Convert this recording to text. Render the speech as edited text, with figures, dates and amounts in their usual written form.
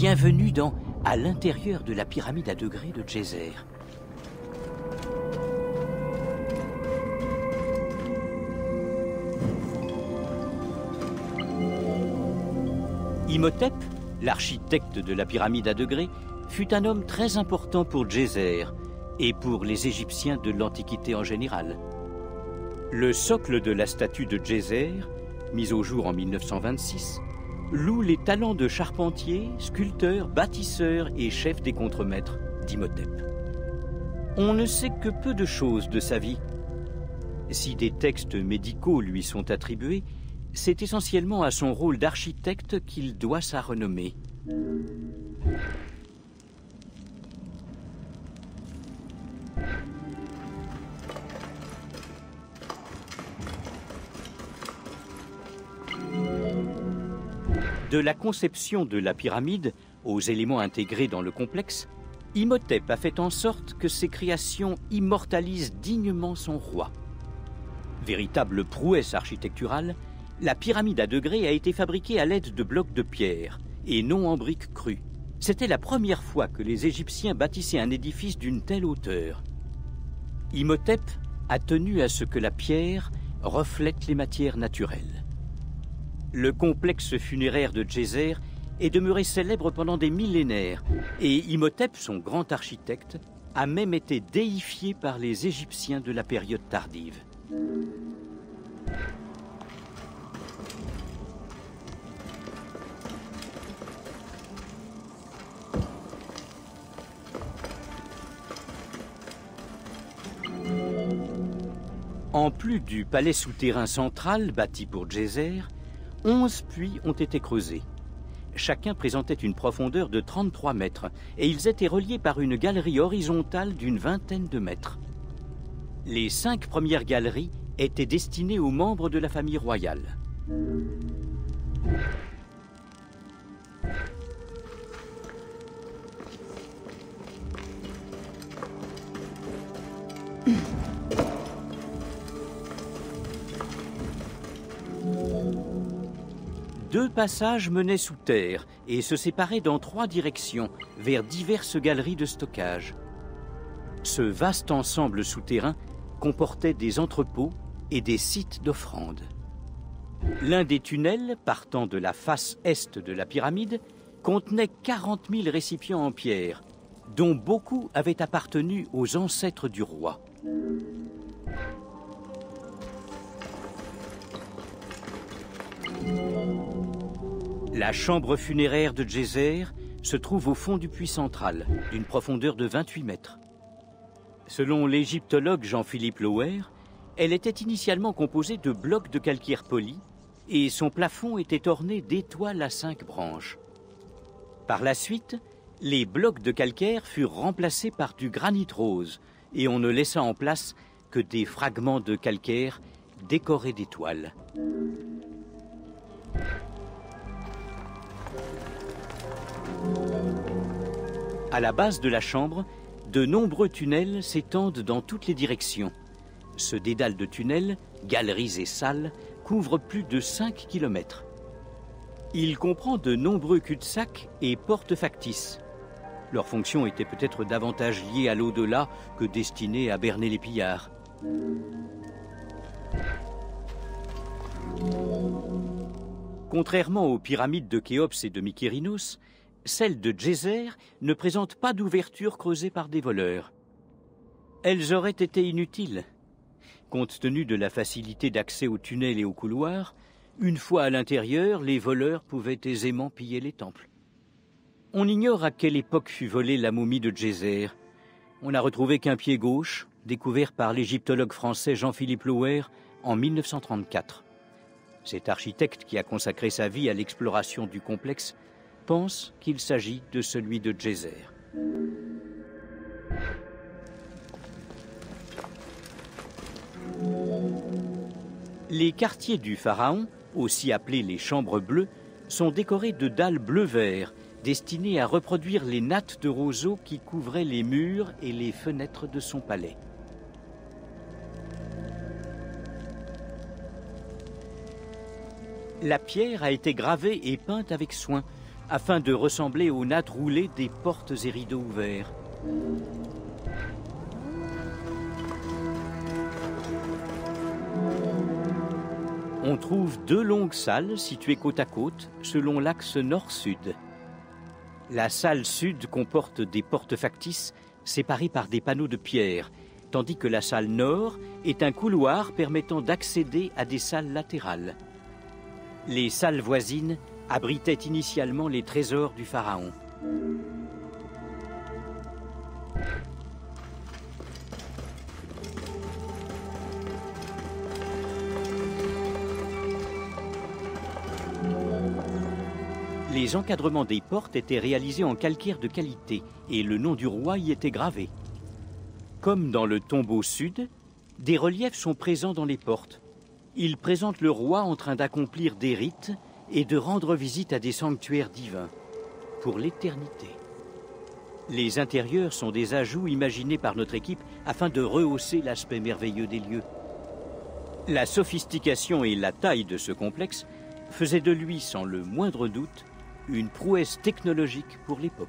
Bienvenue dans « À l'intérieur de la pyramide à degrés de Djéser ». Imhotep, l'architecte de la pyramide à degrés, fut un homme très important pour Djéser et pour les Égyptiens de l'Antiquité en général. Le socle de la statue de Djéser, mise au jour en 1926, loue les talents de charpentier, sculpteur, bâtisseur et chef des contremaîtres d'Imhotep. On ne sait que peu de choses de sa vie. Si des textes médicaux lui sont attribués, c'est essentiellement à son rôle d'architecte qu'il doit sa renommée. De la conception de la pyramide aux éléments intégrés dans le complexe, Imhotep a fait en sorte que ses créations immortalisent dignement son roi. Véritable prouesse architecturale, la pyramide à degrés a été fabriquée à l'aide de blocs de pierre et non en briques crues. C'était la première fois que les Égyptiens bâtissaient un édifice d'une telle hauteur. Imhotep a tenu à ce que la pierre reflète les matières naturelles. Le complexe funéraire de Djéser est demeuré célèbre pendant des millénaires et Imhotep, son grand architecte, a même été déifié par les Égyptiens de la période tardive. En plus du palais souterrain central bâti pour Djéser, 11 puits ont été creusés. Chacun présentait une profondeur de 33 mètres et ils étaient reliés par une galerie horizontale d'une vingtaine de mètres. Les 5 premières galeries étaient destinées aux membres de la famille royale. Deux passages menaient sous terre et se séparaient dans 3 directions, vers diverses galeries de stockage. Ce vaste ensemble souterrain comportait des entrepôts et des sites d'offrandes. L'un des tunnels, partant de la face est de la pyramide, contenait 40 000 récipients en pierre, dont beaucoup avaient appartenu aux ancêtres du roi. La chambre funéraire de Djéser se trouve au fond du puits central, d'une profondeur de 28 mètres. Selon l'égyptologue Jean-Philippe Lauer, elle était initialement composée de blocs de calcaire poli et son plafond était orné d'étoiles à 5 branches. Par la suite, les blocs de calcaire furent remplacés par du granit rose et on ne laissa en place que des fragments de calcaire décorés d'étoiles. À la base de la chambre, de nombreux tunnels s'étendent dans toutes les directions. Ce dédale de tunnels, galeries et salles, couvre plus de 5 km. Il comprend de nombreux cul-de-sac et portes factices. Leur fonction était peut-être davantage liée à l'au-delà que destinée à berner les pillards. Contrairement aux pyramides de Khéops et de Mykérinos, celles de Djéser ne présentent pas d'ouverture creusée par des voleurs. Elles auraient été inutiles. Compte tenu de la facilité d'accès aux tunnels et aux couloirs, une fois à l'intérieur, les voleurs pouvaient aisément piller les temples. On ignore à quelle époque fut volée la momie de Djéser. On n'a retrouvé qu'un pied gauche, découvert par l'égyptologue français Jean-Philippe Lauer en 1934. Cet architecte qui a consacré sa vie à l'exploration du complexe pense qu'il s'agit de celui de Djéser. Les quartiers du pharaon, aussi appelés les chambres bleues, sont décorés de dalles bleu-vert, destinées à reproduire les nattes de roseaux qui couvraient les murs et les fenêtres de son palais. La pierre a été gravée et peinte avec soin, afin de ressembler aux nattes roulées des portes et rideaux ouverts. On trouve deux longues salles situées côte à côte selon l'axe nord-sud. La salle sud comporte des portes factices séparées par des panneaux de pierre, tandis que la salle nord est un couloir permettant d'accéder à des salles latérales. Les salles voisines abritaient initialement les trésors du pharaon. Les encadrements des portes étaient réalisés en calcaire de qualité et le nom du roi y était gravé. Comme dans le tombeau sud, des reliefs sont présents dans les portes. Ils présentent le roi en train d'accomplir des rites et de rendre visite à des sanctuaires divins pour l'éternité. Les intérieurs sont des ajouts imaginés par notre équipe afin de rehausser l'aspect merveilleux des lieux. La sophistication et la taille de ce complexe faisaient de lui, sans le moindre doute, une prouesse technologique pour l'époque.